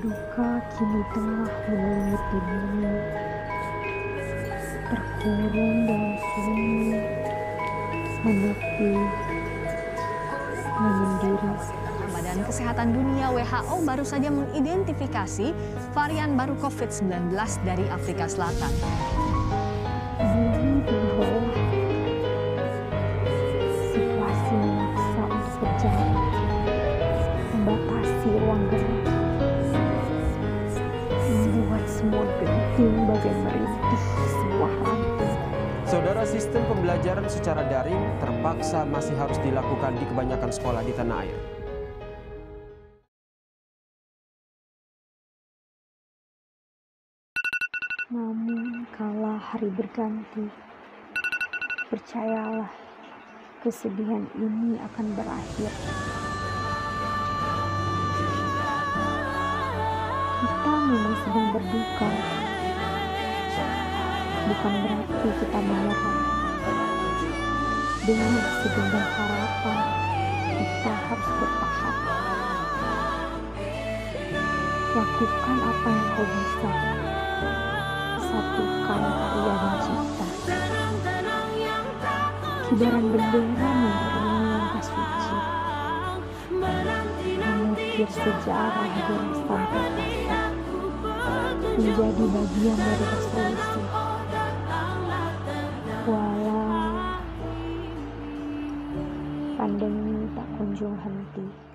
Duka kini tengah melilit bumi, terkurung dalam sunyi, menepi, menyendiri. Badan Kesehatan Dunia WHO baru saja mengidentifikasi varian baru COVID-19 dari Afrika Selatan. Situasi memaksa untuk berjalan, membatasi ruang gerak, membuat semua genting bagian merintih sebuah rantai. Saudara, sistem pembelajaran secara daring terpaksa masih harus dilakukan di kebanyakan sekolah di tanah air. Namun kala hari berganti, percayalah kesedihan ini akan berakhir. Kita memang sedang berduka, bukan berarti kita menyerah. Dengan segenggam harapan, kita harus bertahan. Lakukan apa yang kau bisa. Satukan karya dan cipta. Kibaran bendera mengiringi langkah suci, mengukir sejarah di restauran kita, menjadi bagian dari resolusi. Walau pandemi tak kunjung henti.